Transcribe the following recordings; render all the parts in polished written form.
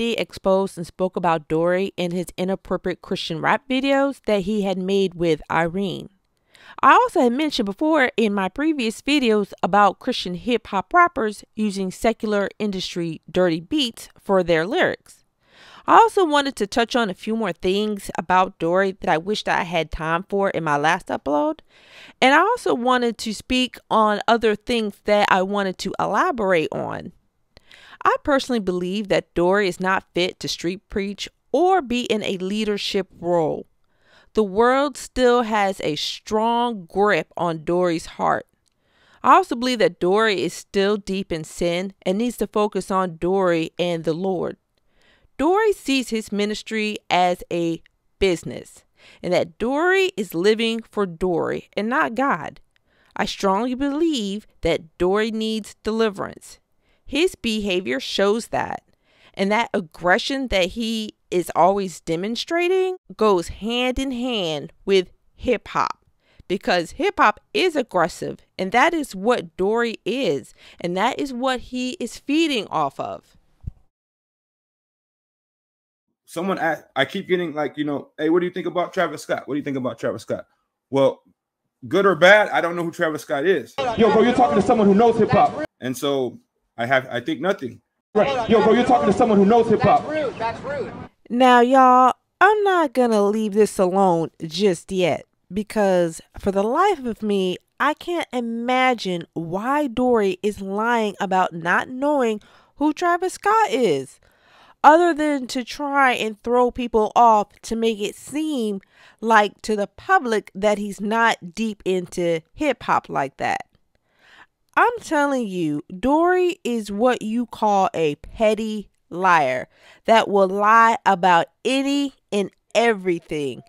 Exposed and spoke about Dorre in his inappropriate Christian rap videos that he had made with Irene. I also had mentioned before in my previous videos about Christian hip hop rappers using secular industry dirty beats for their lyrics. I also wanted to touch on a few more things about Dorre that I wished I had time for in my last upload. And I also wanted to speak on other things that I wanted to elaborate on. I personally believe that Dorre is not fit to street preach or be in a leadership role. The world still has a strong grip on Dorre's heart. I also believe that Dorre is still deep in sin and needs to focus on Dorre and the Lord. Dorre sees his ministry as a business and that Dorre is living for Dorre and not God. I strongly believe that Dorre needs deliverance. His behavior shows that, and that aggression that he is always demonstrating goes hand in hand with hip hop, because hip hop is aggressive, and that is what Dorre is, and that is what he is feeding off of. Someone asked, I keep getting like, you know, hey, what do you think about Travis Scott? What do you think about Travis Scott? Well, good or bad, I don't know who Travis Scott is. Yo, bro, you're talking to someone who knows hip hop. And so I think nothing. Right. Yo, bro, you're talking to someone who knows hip hop. That's rude. That's rude. Now, y'all, I'm not going to leave this alone just yet, because for the life of me, I can't imagine why Dorre is lying about not knowing who Travis Scott is, other than to try and throw people off to make it seem like to the public that he's not deep into hip hop like that. I'm telling you, Dorre is what you call a petty liar that will lie about any and everything.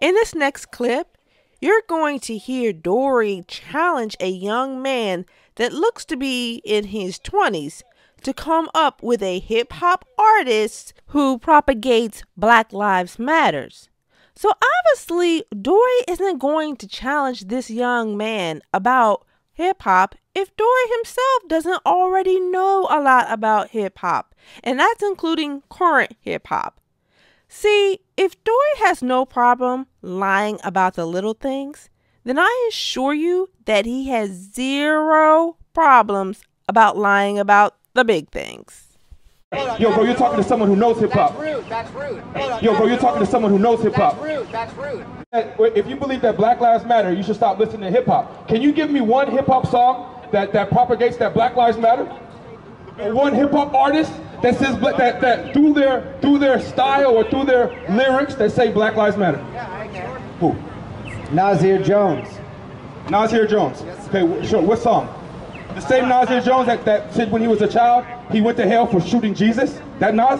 In this next clip, you're going to hear Dorre challenge a young man that looks to be in his 20s to come up with a hip-hop artist who propagates Black Lives Matters. So obviously, Dorre isn't going to challenge this young man about hip-hop if Dorre himself doesn't already know a lot about hip-hop, and that's including current hip-hop. See, if Dorre has no problem lying about the little things, then I assure you that he has zero problems about lying about the big things. Yo, bro, you're talking to someone who knows hip-hop. That's rude. That's rude. Yo, bro, you're talking to someone who knows hip-hop. That's rude. That's rude. If you believe that Black Lives Matter, you should stop listening to hip-hop. Can you give me one hip-hop song that propagates that Black Lives Matter? And one hip-hop artist that says that through their style or through their lyrics that say Black Lives Matter? Who? Nasir Jones. Nasir Jones. Okay, sure. What song? The same Nasir Jones that said when he was a child, he went to hell for shooting Jesus? That Nas?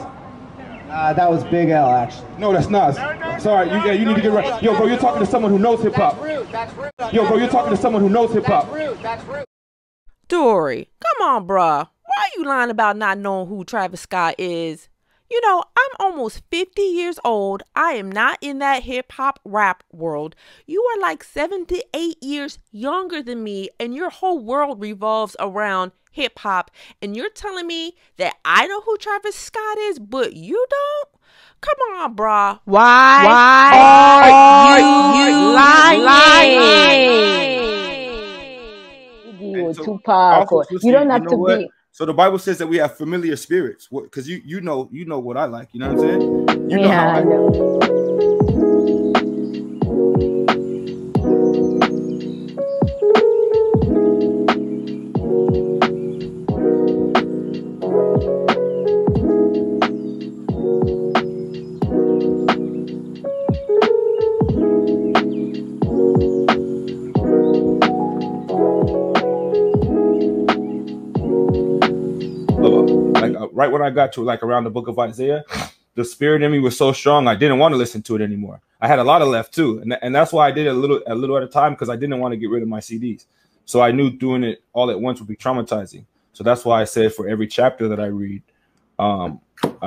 That was Big L, actually. No, that's Nas. Sorry, you need to get right. Yo, bro, you're talking to someone who knows hip-hop. Yo, bro, you're talking to someone who knows hip-hop. Dorre, come on, bruh. Why are you lying about not knowing who Travis Scott is? you know, I'm almost 50 years old. I am not in that hip hop rap world. You are like 7 to 8 years younger than me, and your whole world revolves around hip hop. And you're telling me that I know who Travis Scott is, but you don't? Come on, brah. Why are you lying? Or so Tupac, or, you don't have to be. So the Bible says that we have familiar spirits, because you know what I like. You know what I'm saying? You know how I know. Right when I got to, like, around the book of Isaiah, the spirit in me was so strong, I didn't want to listen to it anymore. I had a lot of left, too. And that's why I did it a little at a time, because I didn't want to get rid of my CDs. So I knew doing it all at once would be traumatizing. So that's why I said for every chapter that I read, I'll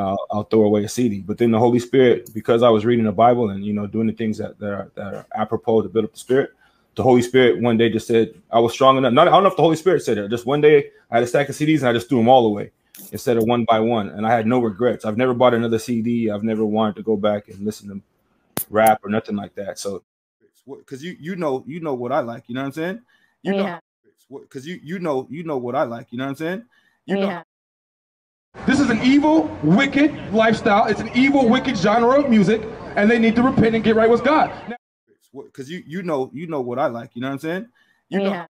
throw away a CD. But then the Holy Spirit, because I was reading the Bible and, you know, doing the things that are apropos to build up the spirit, the Holy Spirit one day just said, I was strong enough. I don't know if the Holy Spirit said it. Just one day I had a stack of CDs and I just threw them all away, instead of one by one, and I had no regrets. I've never bought another CD. I've never wanted to go back and listen to rap or nothing like that. So, because you know what I like, you know what I'm saying? You know, because you know what I like, you know what I'm saying? You know. This is an evil, wicked lifestyle. It's an evil, wicked genre of music, and they need to repent and get right with God. Because you know what I like, you know what I'm saying? You know,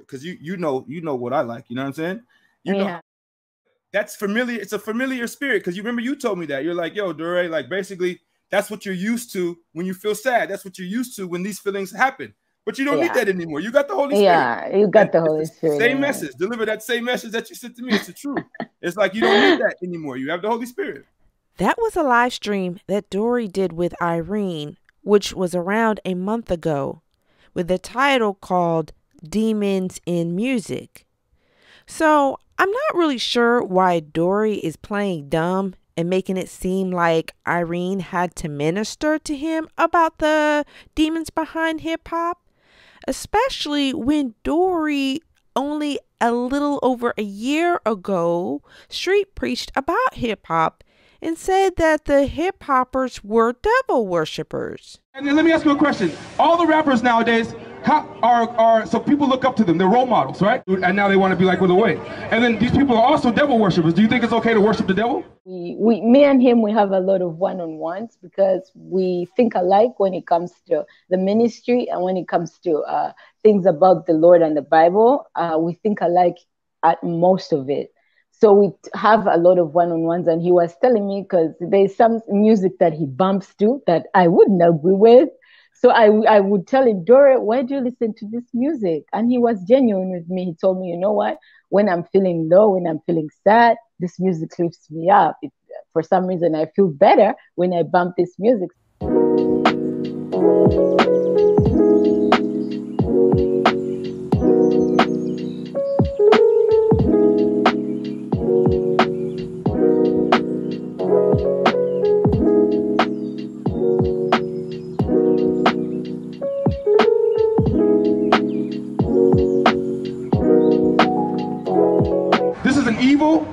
because you know what I like, you know what I'm saying? You know. That's familiar. It's a familiar spirit, because you remember you told me that. You're like, yo, Dorre, like, basically that's what you're used to when you feel sad. That's what you're used to when these feelings happen. But you don't need that anymore. You got the Holy Spirit. Yeah, you got the Holy Spirit. Same message. Deliver that same message that you sent to me. It's the truth. It's like you don't need that anymore. You have the Holy Spirit. That was a live stream that Dorre did with Irene, which was around a month ago, with the title called Demons in Music. So I'm not really sure why Dorre is playing dumb and making it seem like Irene had to minister to him about the demons behind hip hop, especially when Dorre only a little over a year ago street preached about hip hop and said that the hip hoppers were devil worshippers. And then let me ask you a question. All the rappers nowadays so people look up to them. They're role models, right? And now they want to be like Lil Wayne. And then these people are also devil worshippers. Do you think it's okay to worship the devil? Me and him, we have a lot of one-on-ones because we think alike when it comes to the ministry and when it comes to things about the Lord and the Bible. We think alike at most of it. So we have a lot of one-on-ones, and he was telling me, because there's some music that he bumps to that I wouldn't agree with. So I would tell him, Dorre, why do you listen to this music? And he was genuine with me. He told me, you know what? When I'm feeling low, when I'm feeling sad, this music lifts me up. For some reason, I feel better when I bump this music.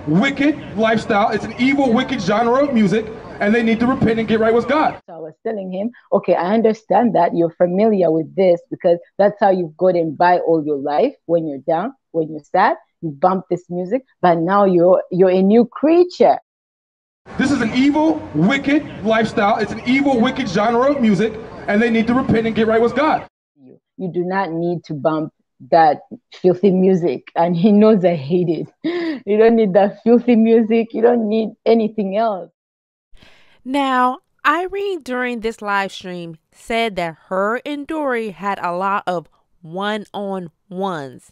Wicked lifestyle. It's an evil, wicked genre of music, and they need to repent and get right with God. So I was telling him, okay, I understand that you're familiar with this because that's how you've gotten by all your life. When you're down, when you're sad, you bump this music, but now you're a new creature. This is an evil, wicked lifestyle. It's an evil, wicked genre of music, and they need to repent and get right with God. You do not need to bump that filthy music, and he knows I hate it. You don't need that filthy music. You don't need anything else. Now, Irene during this live stream said that her and Dorre had a lot of one-on-ones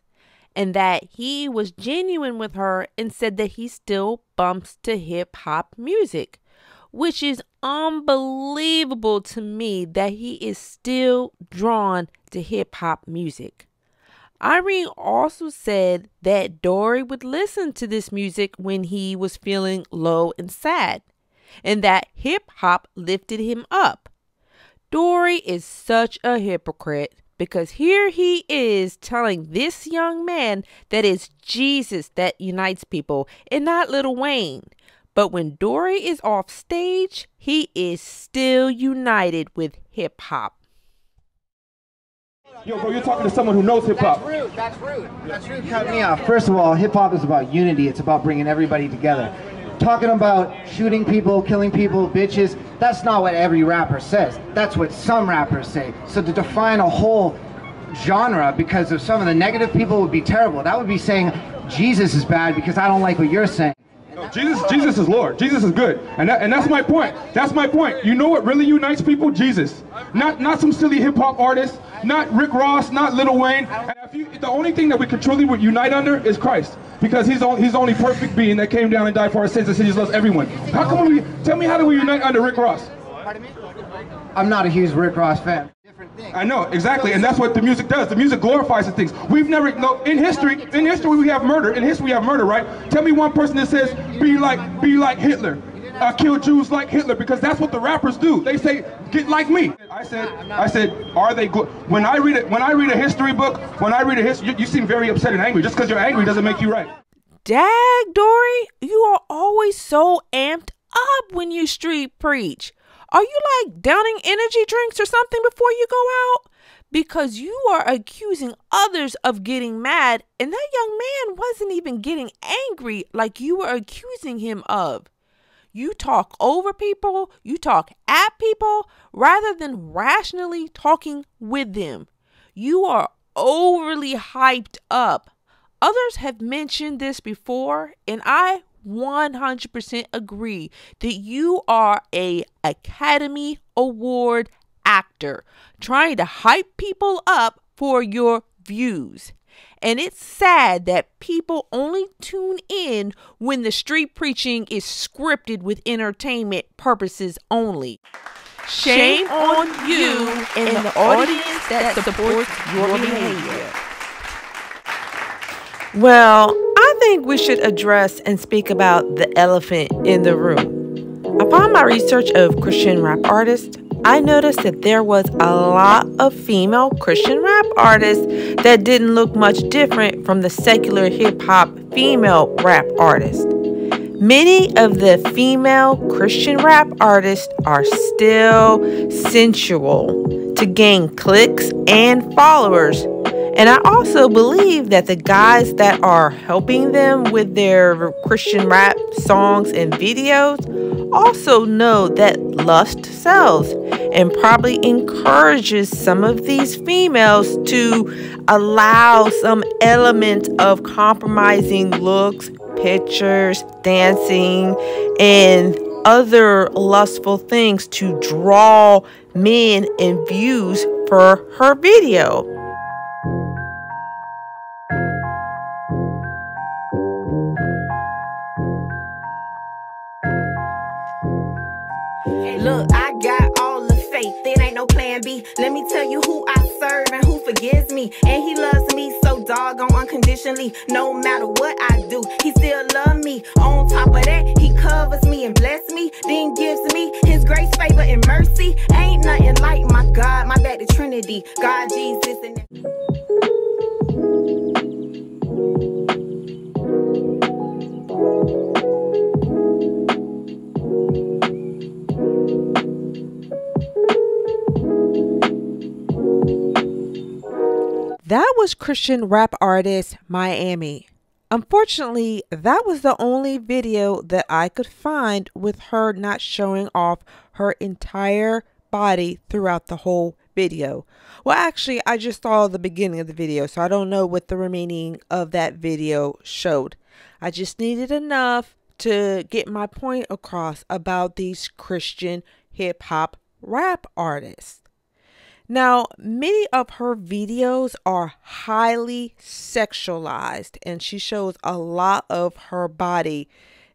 and that he was genuine with her and said that he still bumps to hip-hop music, which is unbelievable to me that he is still drawn to hip-hop music. Irene also said that Dorre would listen to this music when he was feeling low and sad, and that hip hop lifted him up. Dorre is such a hypocrite because here he is telling this young man that it's Jesus that unites people and not Lil Wayne. But when Dorre is off stage, he is still united with hip hop. Yo, bro, you're talking to someone who knows hip hop. That's rude. That's rude. That's rude. Cut me off. First of all, hip hop is about unity. It's about bringing everybody together. Talking about shooting people, killing people, bitches, that's not what every rapper says. That's what some rappers say. So to define a whole genre because of some of the negative people would be terrible. That would be saying Jesus is bad because I don't like what you're saying. No, Jesus is Lord. Jesus is good. And that's my point. That's my point. You know what really unites people? Jesus. Not some silly hip-hop artist, not Rick Ross, not Lil Wayne. And the only thing that we could truly unite under is Christ. Because he's the only perfect being that came down and died for our sins and said he's loves everyone. How come how do we unite under Rick Ross? Pardon me? I'm not a huge Rick Ross fan. I know, exactly, and that's what the music does. The music glorifies the things. We've never, no, in history we have murder. In history we have murder, right? Tell me one person that says, be like Hitler. Kill Jews like Hitler, because that's what the rappers do. They say, get like me. I said, are they, when I read a history book, you seem very upset and angry. Just because you're angry doesn't make you right. Dag, Dorre, you are always so amped up when you street preach. Are you like downing energy drinks or something before you go out? Because you are accusing others of getting mad, and that young man wasn't even getting angry like you were accusing him of. You talk over people, you talk at people, rather than rationally talking with them. You are overly hyped up. Others have mentioned this before, and I 100% agree that you are an Academy Award actor trying to hype people up for your views. And it's sad that people only tune in when the street preaching is scripted with entertainment purposes only. Shame on you and the audience that supports your behavior. Well, I think we should address and speak about the elephant in the room. Upon my research of Christian rap artists, I noticed that there was a lot of female Christian rap artists that didn't look much different from the secular hip-hop female rap artists. Many of the female Christian rap artists are still sensual to gain clicks and followers. And I also believe that the guys that are helping them with their Christian rap songs and videos also know that lust sells and probably encourages some of these females to allow some element of compromising looks, pictures, dancing, and other lustful things to draw men and views for her video. Look, I got all the faith, there ain't no plan B. Let me tell you who I serve and who forgives me. And he loves me so doggone unconditionally. No matter what I do, he still loves me. On top of that, he covers me and blesses me. Then gives me his grace, favor, and mercy. Ain't nothing like my God, my back to Trinity. God, Jesus, and... That was Christian rap artist Myammee. Unfortunately, that was the only video that I could find with her not showing off her entire body throughout the whole video. Well, actually, I just saw the beginning of the video, so I don't know what the remaining of that video showed. I just needed enough to get my point across about these Christian hip-hop rap artists. Now, many of her videos are highly sexualized, and she shows a lot of her body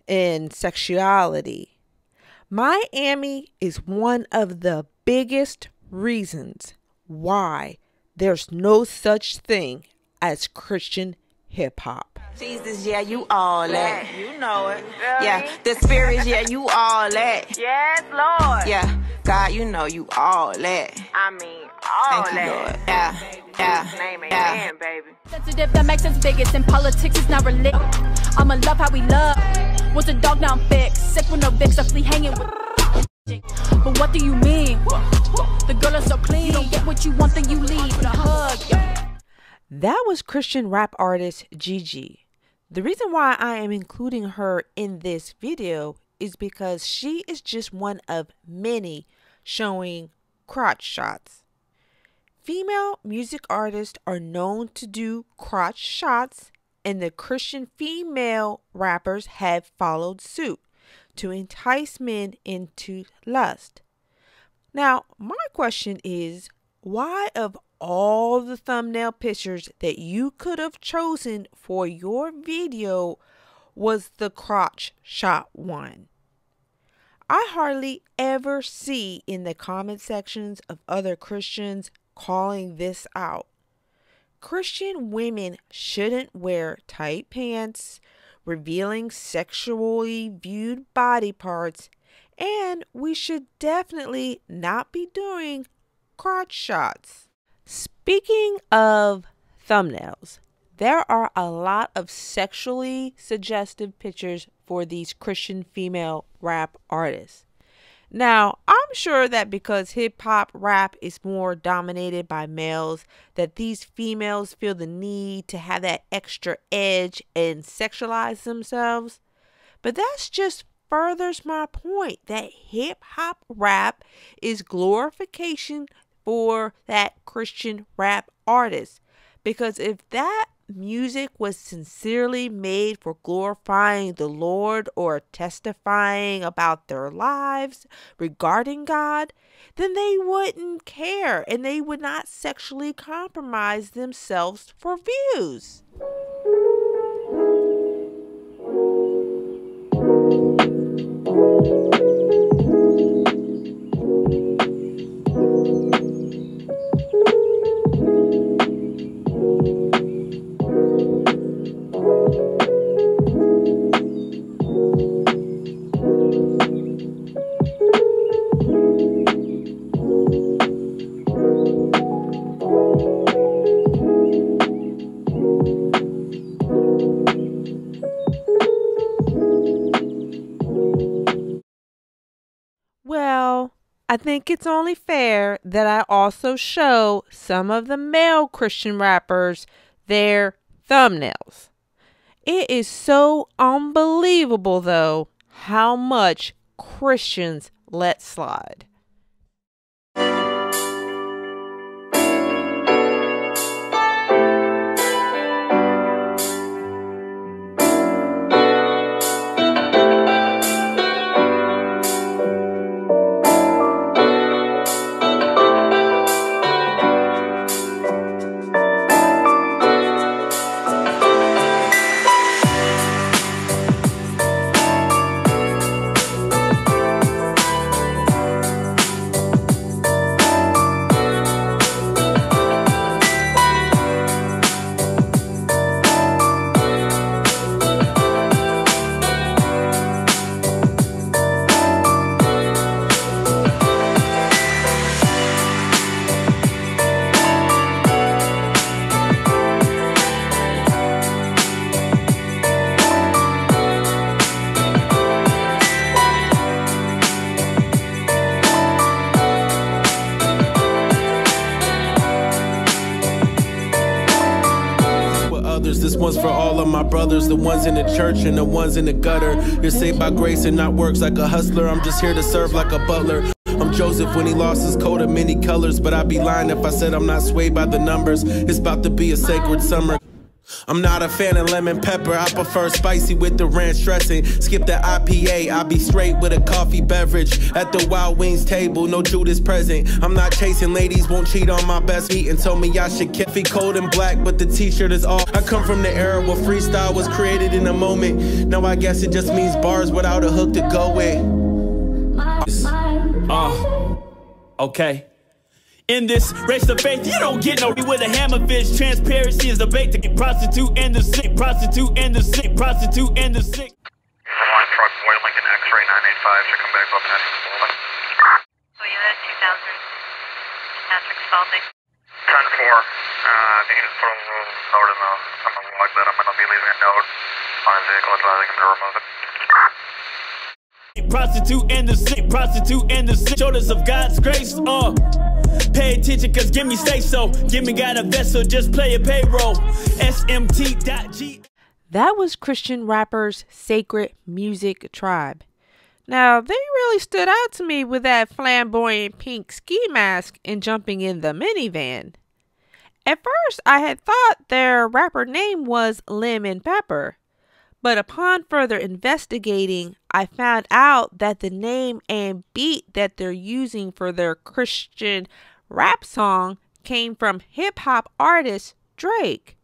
in sexuality. Myammee is one of the biggest reasons why there's no such thing as Christian hip hop. Jesus, yeah, you all that. Yeah, you know it. Yeah, the spirits, yeah, you all that. Yes, Lord. Yeah, God, you know you all that. I mean, all that. Thank you, Lord. Yeah. Yeah, name ain't man, baby. Sensitive, that makes us bigots. In politics, it's not religion. I'ma love how we love. What's a dog now I'm fixed? Sick with no Vicks, I flee hanging with. But what do you mean? The girl is so clean. You don't get what you want, then you leave with a hug. That was Christian rap artist Gigi. The reason why I am including her in this video is because she is just one of many showing crotch shots. Female music artists are known to do crotch shots, and the Christian female rappers have followed suit to entice men into lust. Now, my question is, why of all the thumbnail pictures that you could have chosen for your video was the crotch shot one? I hardly ever see in the comment sections of other Christians calling this out. Christian women shouldn't wear tight pants, revealing sexually viewed body parts, and we should definitely not be doing crotch shots. Speaking of thumbnails, there are a lot of sexually suggestive pictures for these Christian female rap artists. Now, I'm sure that because hip-hop rap is more dominated by males, that these females feel the need to have that extra edge and sexualize themselves. But that's just furthers my point that hip-hop rap is glorification for that Christian rap artist. Because if that music was sincerely made for glorifying the Lord or testifying about their lives regarding God, then they wouldn't care and they would not sexually compromise themselves for views. I think it's only fair that I also show some of the male Christian rappers their thumbnails. It is so unbelievable, though, how much Christians let slide. This one's for all of my brothers, the ones in the church and the ones in the gutter. You're saved by grace and not works. Like a hustler, I'm just here to serve like a butler. I'm Joseph when he lost his coat of many colors, but I'd be lying if I said I'm not swayed by the numbers. It's about to be a sacred summer. I'm not a fan of lemon pepper, I prefer spicy with the ranch dressing. Skip the IPA, I be straight with a coffee beverage. At the Wild Wings table, no Judas present. I'm not chasing ladies, won't cheat on my best meat and told me I should keep it cold and black, but the t-shirt is off. I come from the era where freestyle was created in a moment. Now I guess it just means bars without a hook to go with. Okay. In this race of faith, you don't get no with a hammer fist. Transparency is the bait to get prostitute and the sick, prostitute and the sick, prostitute and the sick. One truck, White Lincoln X-ray 985 should come back up and we live 2000. Patrick Spalding. 10-4. I think you just put a little note in the. I'm gonna log that. I'm gonna be leaving a note on a vehicle. I think I'm gonna remove it. Prostitute and the sick, prostitute and the sick. Shoulders of God's grace, pay attention, cause give me say so. Give me got a vessel, just play a payroll. SMT.G. That was Christian rappers Sacred Music Tribe. Now, they really stood out to me with that flamboyant pink ski mask and jumping in the minivan. At first, I had thought their rapper name was Lemon Pepper. But upon further investigating, I found out that the name and beat that they're using for their Christian rap song came from hip-hop artist Drake.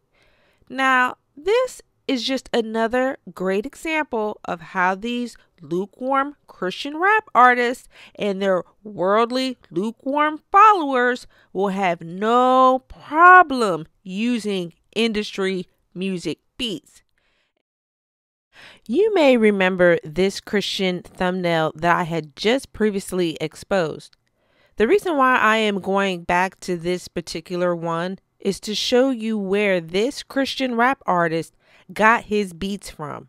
Now, this is just another great example of how these lukewarm Christian rap artists and their worldly lukewarm followers will have no problem using industry music beats. You may remember this Christian thumbnail that I had just previously exposed. The reason why I am going back to this particular one is to show you where this Christian rap artist got his beats from.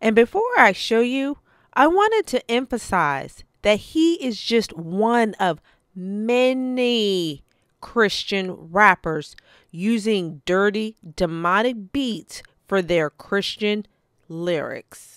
And before I show you, I wanted to emphasize that he is just one of many Christian rappers using dirty, demonic beats for their Christian lyrics.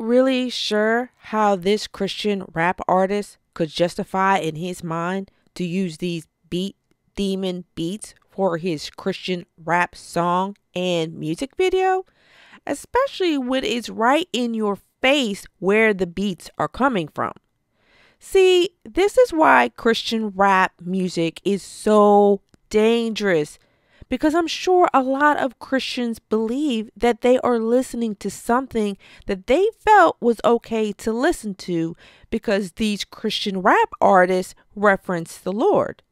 Really sure how this Christian rap artist could justify in his mind to use these demon beats for his Christian rap song and music video, especially when it's right in your face where the beats are coming from. See, this is why Christian rap music is so dangerous, because I'm sure a lot of Christians believe that they are listening to something that they felt was okay to listen to because these Christian rap artists reference the Lord.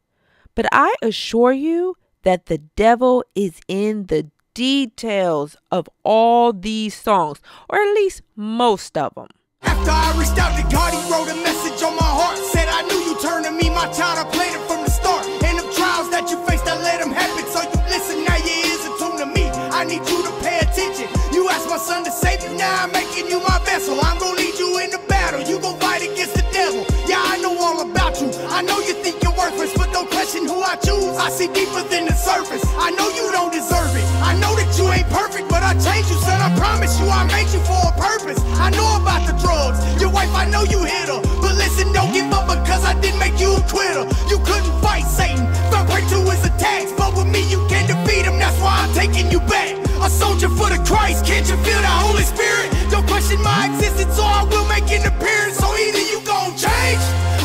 But I assure you that the devil is in the details of all these songs, or at least most of them. After I reached out to God, he wrote a message on my heart, said, I knew you turned to me, my child, I played it from the start. And the trials that you faced, I let them happen. Need you to pay attention. You asked my son to save you, now I'm making you my vessel. I'm gonna lead you in the battle. You gon' fight against the devil. Yeah, I know all about you. I know purpose, but don't question who I choose. I see deeper than the surface. I know you don't deserve it. I know that you ain't perfect, but I changed you, son. I promise you I made you for a purpose. I know about the drugs. Your wife, I know you hit her. But listen, don't give up because I didn't make you a quitter. You couldn't fight Satan. Fell prey to his attacks. But with me, you can't defeat him. That's why I'm taking you back. A soldier for the Christ. Can't you feel the Holy Spirit? Don't question my existence, or I will make an appearance. So either you gon' change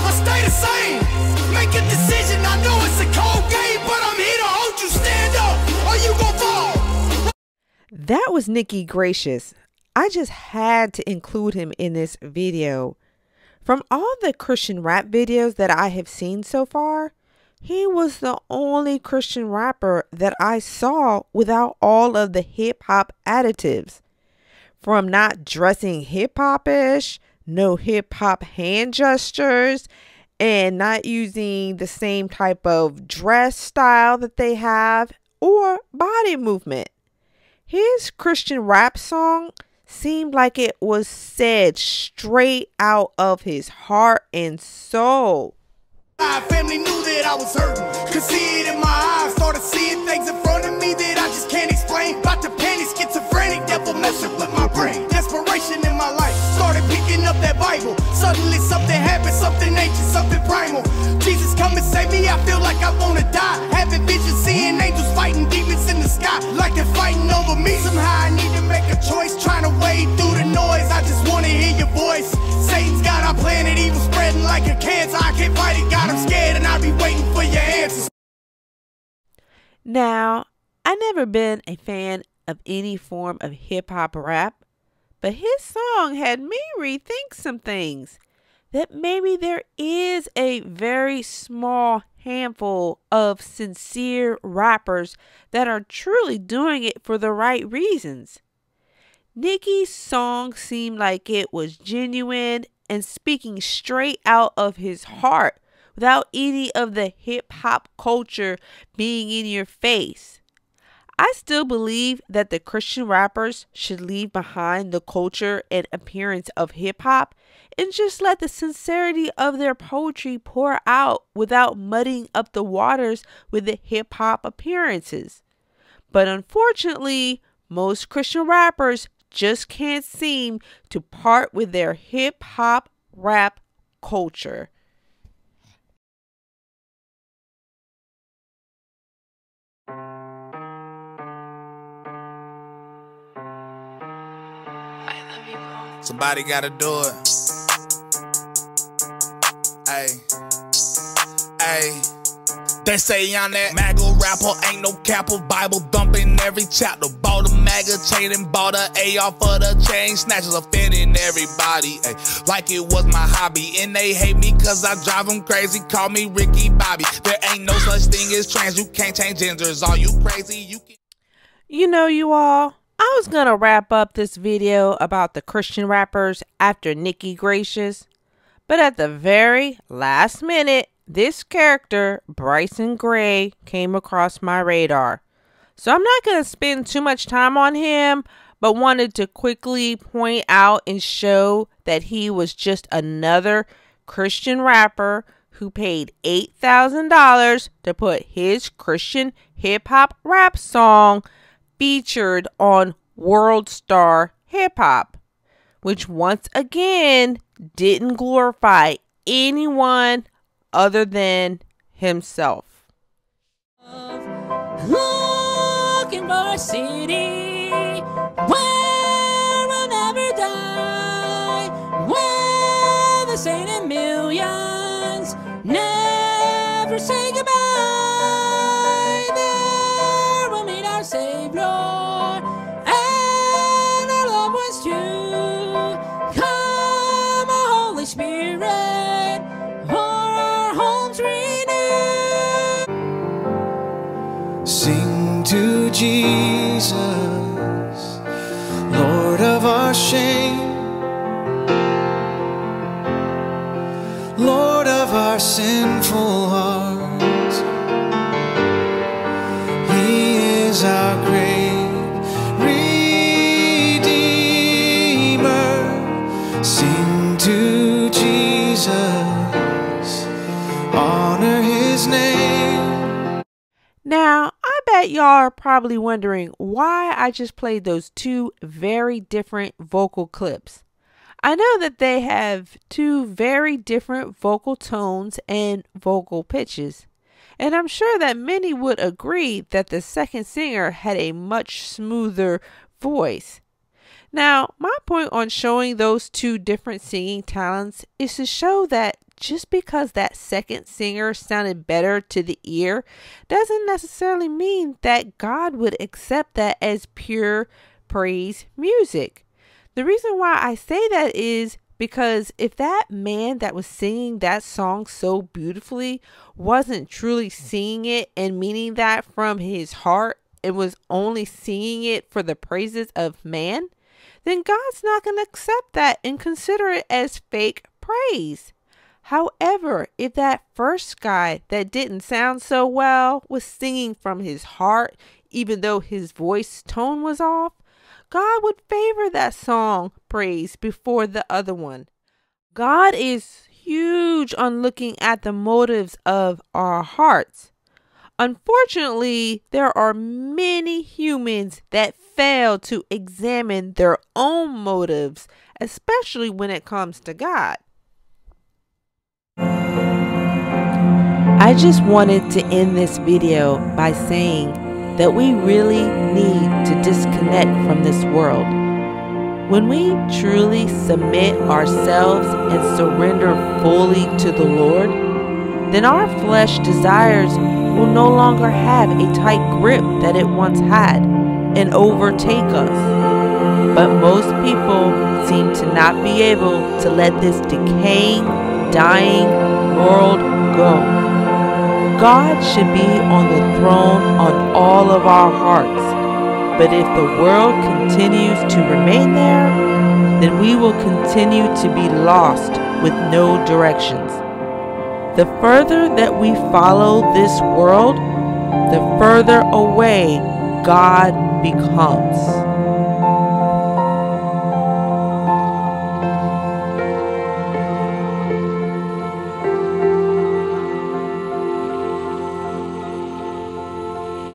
or stay the same. Make a decision. I know it's a cold game, but I'm here to hold you. Stand up, or you gon' fall. That was Nicky Gracious. I just had to include him in this video. From all the Christian rap videos that I have seen so far, he was the only Christian rapper that I saw without all of the hip-hop additives. From not dressing hip-hop-ish, no hip-hop hand gestures, and not using the same type of dress style that they have, or body movement. His Christian rap song seemed like it was said straight out of his heart and soul. My family knew that I was hurting, could see it in my eyes, started seeing things in front of me that I just can't explain. About to panic, schizophrenic, devil messing with my brain. Desperation in my life, started picking up that Bible. Suddenly something happened, something ancient, something primal. Jesus, come and save me, I feel like I wanna die. Having visions, seeing angels fighting demons in the sky. Like they're fighting over me, somehow I need to make a choice. Trying to wade through the noise, I just wanna hear your voice. Satan's got our planet, evil spreading like a cancer. I can't fight it, God, I'm scared, and I'll be waiting for your answers. Now, I've never been a fan of any form of hip-hop rap, but his song had me rethink some things. That maybe there is a very small handful of sincere rappers that are truly doing it for the right reasons. Nicky's song seemed like it was genuine and speaking straight out of his heart without any of the hip-hop culture being in your face. I still believe that the Christian rappers should leave behind the culture and appearance of hip-hop and just let the sincerity of their poetry pour out without muddying up the waters with the hip-hop appearances. But unfortunately, most Christian rappers just can't seem to part with their hip-hop rap culture. Somebody gotta do it. Ayy, ayy. They say on that MAGA rapper ain't no capper. Bible thumping every chapter. Bought a MAGA chain and bought a AR for the chain snatchers. Offending everybody, ayy, like it was my hobby. And they hate me cause I drive them crazy. Call me Ricky Bobby. There ain't no such thing as trans. You can't change genders. Are you crazy? You can. You know, you all, I was gonna wrap up this video about the Christian rappers after Nicky Gracious, but at the very last minute, this character, Bryson Gray, came across my radar. So I'm not gonna spend too much time on him, but wanted to quickly point out and show that he was just another Christian rapper who paid $8,000 to put his Christian hip hop rap song featured on World Star Hip Hop, which once again didn't glorify anyone other than himself. Looking for a city where I'll never die, where the saint and millions never say goodbye. Sing to Jesus, Lord of our shame, Lord of our sinful hearts. He is our great Redeemer. Sing to Jesus, honor his name. bet y'all are probably wondering why I just played those two very different vocal clips. I know that they have two very different vocal tones and vocal pitches, and I'm sure that many would agree that the second singer had a much smoother voice. Now, my point on showing those two different singing talents is to show that just because that second singer sounded better to the ear doesn't necessarily mean that God would accept that as pure praise music. The reason why I say that is because if that man that was singing that song so beautifully wasn't truly singing it and meaning that from his heart and was only singing it for the praises of man, then God's not going to accept that and consider it as fake praise. However, if that first guy that didn't sound so well was singing from his heart, even though his voice tone was off, God would favor that song praise before the other one. God is huge on looking at the motives of our hearts. Unfortunately, there are many humans that fail to examine their own motives, especially when it comes to God. I just wanted to end this video by saying that we really need to disconnect from this world. When we truly submit ourselves and surrender fully to the Lord, then our flesh desires will no longer have a tight grip that it once had and overtake us. But most people seem to not be able to let this decaying, dying world go. God should be on the throne on all of our hearts, but if the world continues to remain there, then we will continue to be lost with no directions. The further that we follow this world, the further away God becomes.